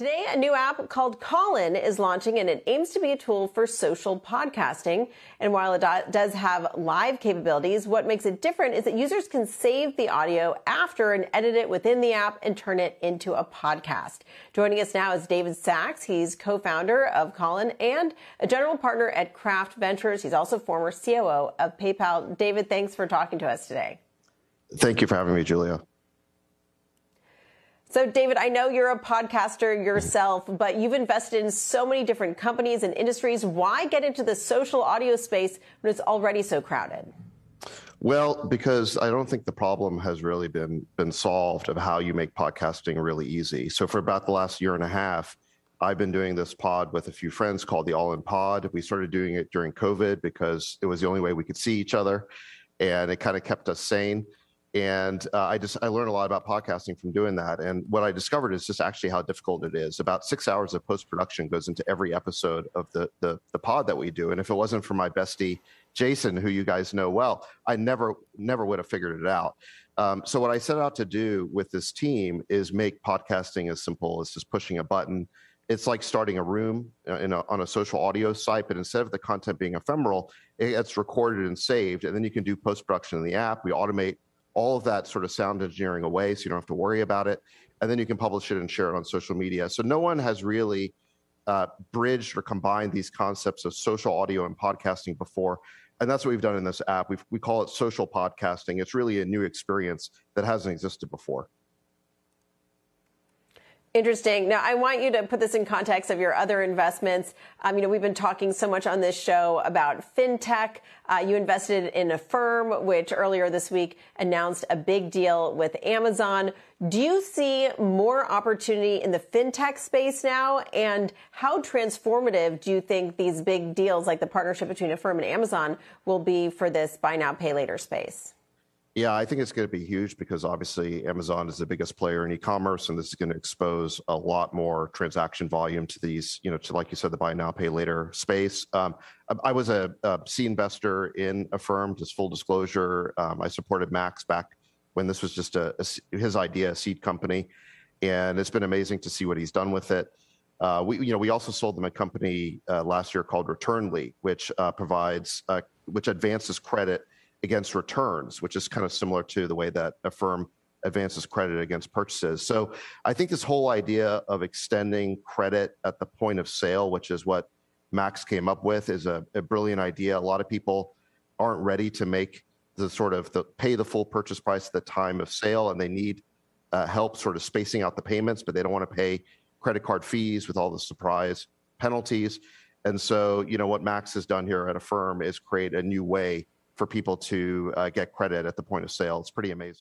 Today, a new app called Callin is launching, and it aims to be a tool for social podcasting. And while it does have live capabilities, what makes it different is that users can save the audio after and edit it within the app and turn it into a podcast. Joining us now is David Sacks. He's co-founder of Callin and a general partner at Craft Ventures. He's also former COO of PayPal. David, thanks for talking to us today. Thank you for having me, Julia. So David, I know you're a podcaster yourself, but you've invested in so many different companies and industries. Why get into the social audio space when it's already so crowded? Well, because I don't think the problem has really been solved of how you make podcasting really easy. So for about the last year and a half, I've been doing this pod with a few friends called The All-In Pod. We started doing it during COVID because it was the only way we could see each other, and it kind of kept us sane. And I learned a lot about podcasting from doing that. And what I discovered is just actually how difficult it is. About 6 hours of post-production goes into every episode of the pod that we do. And if it wasn't for my bestie, Jason, who you guys know well, I never would have figured it out. So what I set out to do with this team is make podcasting as simple as just pushing a button. It's like starting a room on a social audio site, but instead of the content being ephemeral, it's recorded and saved. And then you can do post-production in the app. We automate all of that sort of sound engineering away, so you don't have to worry about it. And then you can publish it and share it on social media. So no one has really bridged or combined these concepts of social audio and podcasting before. And that's what we've done in this app. We call it social podcasting. It's really a new experience that hasn't existed before. Interesting. Now, I want you to put this in context of your other investments. We've been talking so much on this show about fintech. You invested in Affirm, which earlier this week announced a big deal with Amazon. Do you see more opportunity in the fintech space now? And how transformative do you think these big deals, like the partnership between Affirm and Amazon, will be for this buy now, pay later space? Yeah, I think it's going to be huge because obviously Amazon is the biggest player in e-commerce, and this is going to expose a lot more transaction volume to these, to, like you said, the buy now, pay later space. I was a seed investor in Affirm, just full disclosure. I supported Max back when this was just his idea, a seed company, and it's been amazing to see what he's done with it. We also sold them a company last year called Returnly, which advances credit against returns, which is kind of similar to the way that Affirm advances credit against purchases. So I think this whole idea of extending credit at the point of sale, which is what Max came up with, is a brilliant idea. A lot of people aren't ready to make pay the full purchase price at the time of sale, and they need help sort of spacing out the payments, but they don't want to pay credit card fees with all the surprise penalties. And so, what Max has done here at Affirm is create a new way for people to get credit at the point of sale. It's pretty amazing.